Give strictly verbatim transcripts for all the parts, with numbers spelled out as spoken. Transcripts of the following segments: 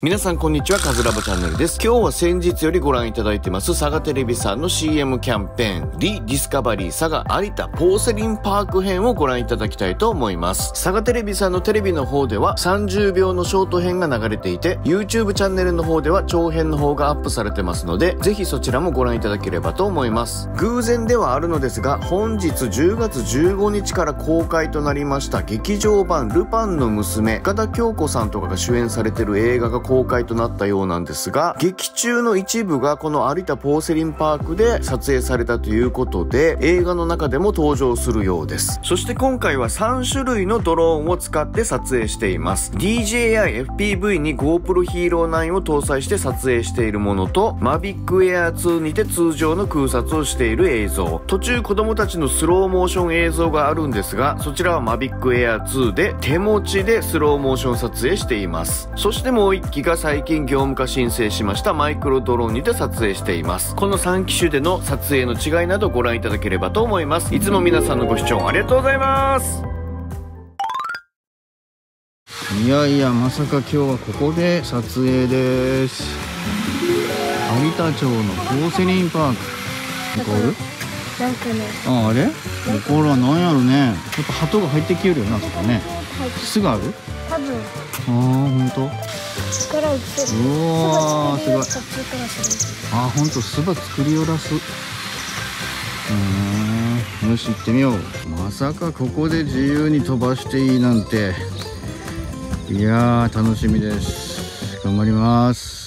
皆さんこんにちは、カズラボチャンネルです。今日は先日よりご覧いただいてます佐賀テレビさんの シーエム キャンペーン、リ・ディスカバリー佐賀有田ポーセリンパーク編をご覧いただきたいと思います。佐賀テレビさんのテレビの方ではさんじゅうびょうのショート編が流れていて、YouTube チャンネルの方では長編の方がアップされてますので、ぜひそちらもご覧いただければと思います。偶然ではあるのですが、本日じゅうがつじゅうごにちから公開となりました劇場版ルパンの娘、深田恭子さんとかが主演されてる映画が公開となったようなんですが、劇中の一部がこの有田ポーセリンパークで撮影されたということで、映画の中でも登場するようです。そして今回はさんしゅるいのドローンを使って撮影しています。 ディージェーアイエフピーブイ に GoPro HERO ナイン を搭載して撮影しているものと、 マビックエアツー にて通常の空撮をしている映像、途中子供たちのスローモーション映像があるんですが、そちらは マビックエアツー で手持ちでスローモーション撮影しています。そしてもう一機が最近業務化申請しましたマイクロドローンにて撮影しています。このさんきしゅでの撮影の違いなどご覧いただければと思います。いつも皆さんのご視聴ありがとうございます。いやいや、まさか今日はここで撮影です。有田町のポーセリンパーク、わかる？なんかね、あ、あれ？これは何やろね。ちょっと鳩が入ってきよるよな、そこね。巣がある？多分。ああ、ほんと？力をつけて、うわー、すごい。あ、ほんと、巣ば作りを出す。うーん、よし、行ってみよう。まさかここで自由に飛ばしていいなんて。いやー、楽しみです。頑張ります。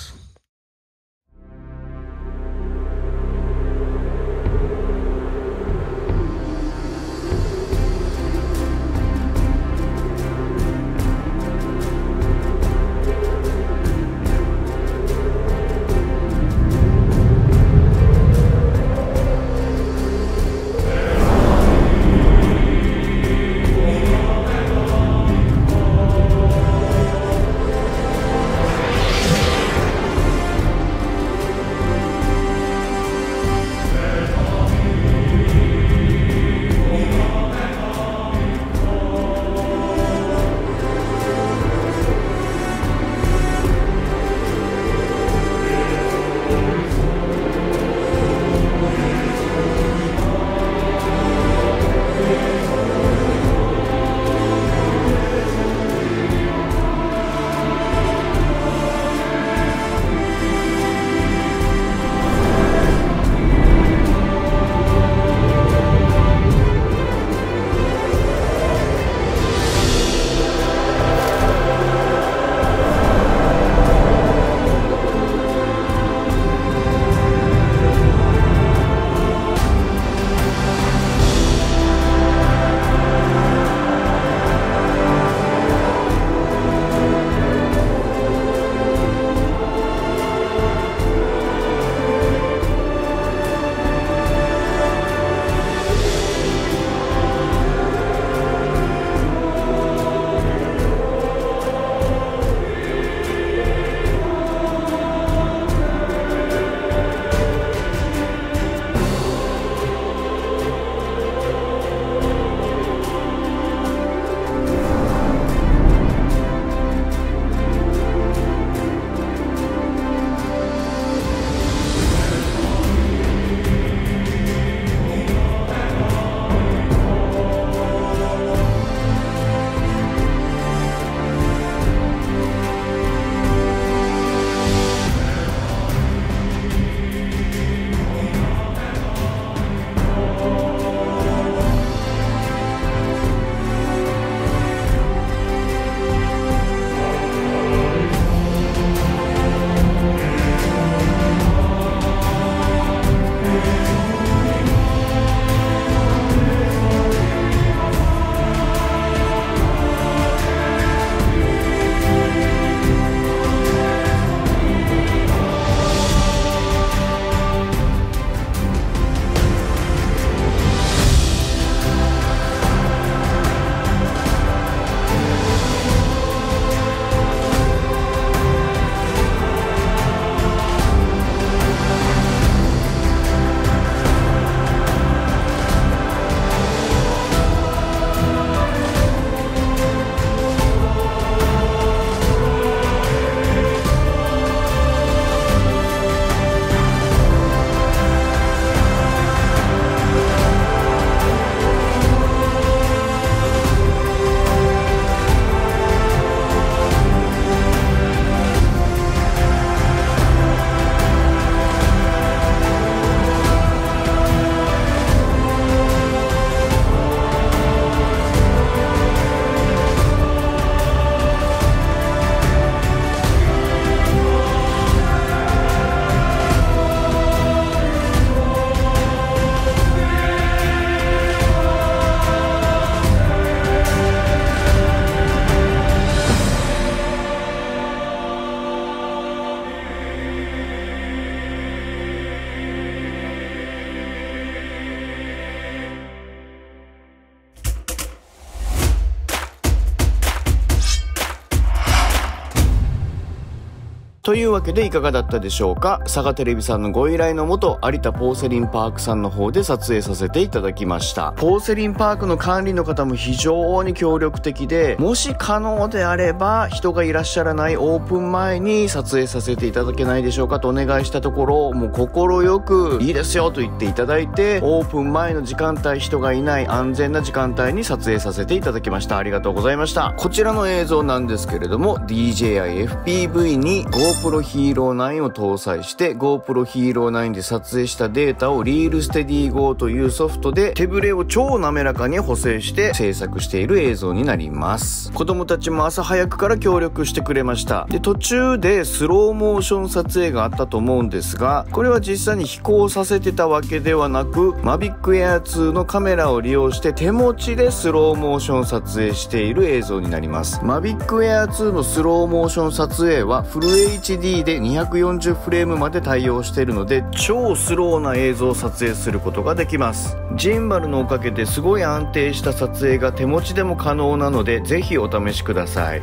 というわけでいかがだったでしょうか。サガテレビさんのご依頼のもと、有田ポーセリンパークさんの方で撮影させていただきました。ポーセリンパークの管理の方も非常に協力的で、もし可能であれば人がいらっしゃらないオープン前に撮影させていただけないでしょうかとお願いしたところ、もう快くいいですよと言っていただいて、オープン前の時間帯、人がいない安全な時間帯に撮影させていただきました。ありがとうございました。こちらの映像なんですけれども、 ディージェーアイ エフピーブイ に GoPro ヒーローナイン を搭載して GoPro ヒーローナイン で撮影したデータをリールステディ ゴー というソフトで手ぶれを超滑らかに補正して制作している映像になります。子供たちも朝早くから協力してくれました。で、途中でスローモーション撮影があったと思うんですが、これは実際に飛行させてたわけではなく、マビックエアツー のカメラを利用して手持ちでスローモーション撮影している映像になります。マビックエアツー のスローモーション撮影はフル エイチディー でにひゃくよんじゅうフレームまで対応しているので、超スローな映像を撮影することができます。ジンバルのおかげですごい安定した撮影が手持ちでも可能なので、ぜひお試しください。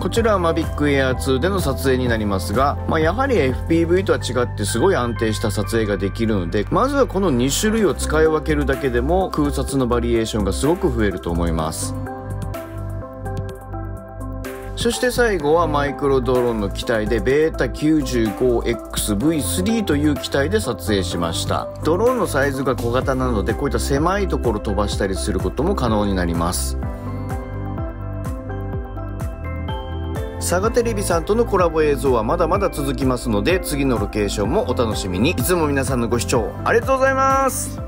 こちらはマビックエアツー での撮影になりますが、まあ、やはり エフピーブイ とは違ってすごい安定した撮影ができるので、まずはこのに種類を使い分けるだけでも空撮のバリエーションがすごく増えると思います。そして最後はマイクロドローンの機体で ベータきゅうじゅうごエックスブイスリー という機体で撮影しました。ドローンのサイズが小型なので、こういった狭いところ飛ばしたりすることも可能になります。サガテレビさんとのコラボ映像はまだまだ続きますので、次のロケーションもお楽しみに。いつも皆さんのご視聴ありがとうございます。